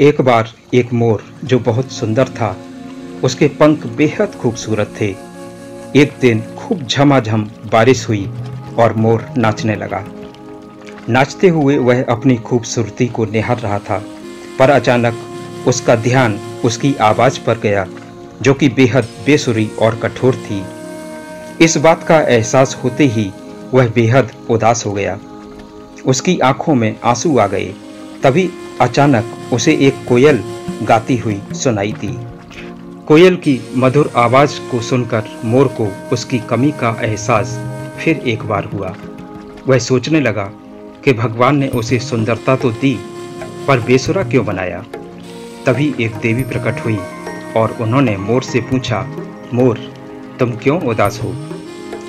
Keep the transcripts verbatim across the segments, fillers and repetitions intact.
एक बार एक मोर जो बहुत सुंदर था, उसके पंख बेहद खूबसूरत थे। एक दिन खूब झमाझम बारिश हुई और मोर नाचने लगा। नाचते हुए वह अपनी खूबसूरती को निहार रहा था, पर अचानक उसका ध्यान उसकी आवाज़ पर गया जो कि बेहद बेसुरी और कठोर थी। इस बात का एहसास होते ही वह बेहद उदास हो गया। उसकी आंखों में आंसू आ गए। तभी अचानक उसे एक कोयल गाती हुई सुनाई दी। कोयल की मधुर आवाज़ को सुनकर मोर को उसकी कमी का एहसास फिर एक बार हुआ। वह सोचने लगा कि भगवान ने उसे सुंदरता तो दी, पर बेसुरा क्यों बनाया। तभी एक देवी प्रकट हुई और उन्होंने मोर से पूछा, मोर तुम क्यों उदास हो?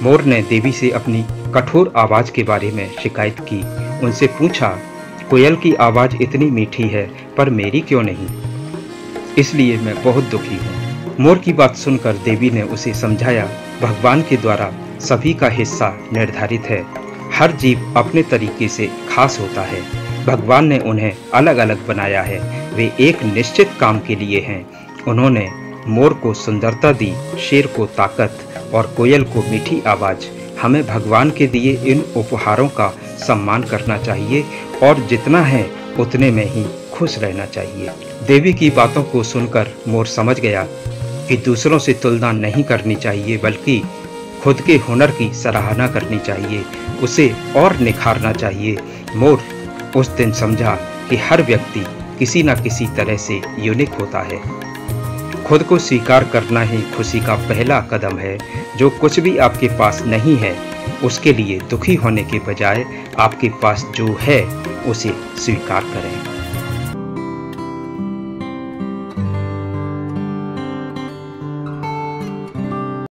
मोर ने देवी से अपनी कठोर आवाज़ के बारे में शिकायत की। उनसे पूछा, कोयल की आवाज़ इतनी मीठी है पर मेरी क्यों नहीं, इसलिए मैं बहुत दुखी हूँ। मोर की बात सुनकर देवी ने उसे समझाया, भगवान के द्वारा सभी का हिस्सा निर्धारित है। हर जीव अपने तरीके से खास होता है। भगवान ने उन्हें अलग अलग बनाया है। वे एक निश्चित काम के लिए हैं। उन्होंने मोर को सुंदरता दी, शेर को ताकत और कोयल को मीठी आवाज़। हमें भगवान के दिए इन उपहारों का सम्मान करना चाहिए और जितना है उतने में ही खुश रहना चाहिए। देवी की बातों को सुनकर मोर समझ गया कि दूसरों से तुलना नहीं करनी चाहिए, बल्कि खुद के हुनर की सराहना करनी चाहिए, उसे और निखारना चाहिए। मोर उस दिन समझा कि हर व्यक्ति किसी न किसी तरह से यूनिक होता है। खुद को स्वीकार करना ही खुशी का पहला कदम है। जो कुछ भी आपके पास नहीं है, उसके लिए दुखी होने के बजाय आपके पास जो है उसे स्वीकार करें।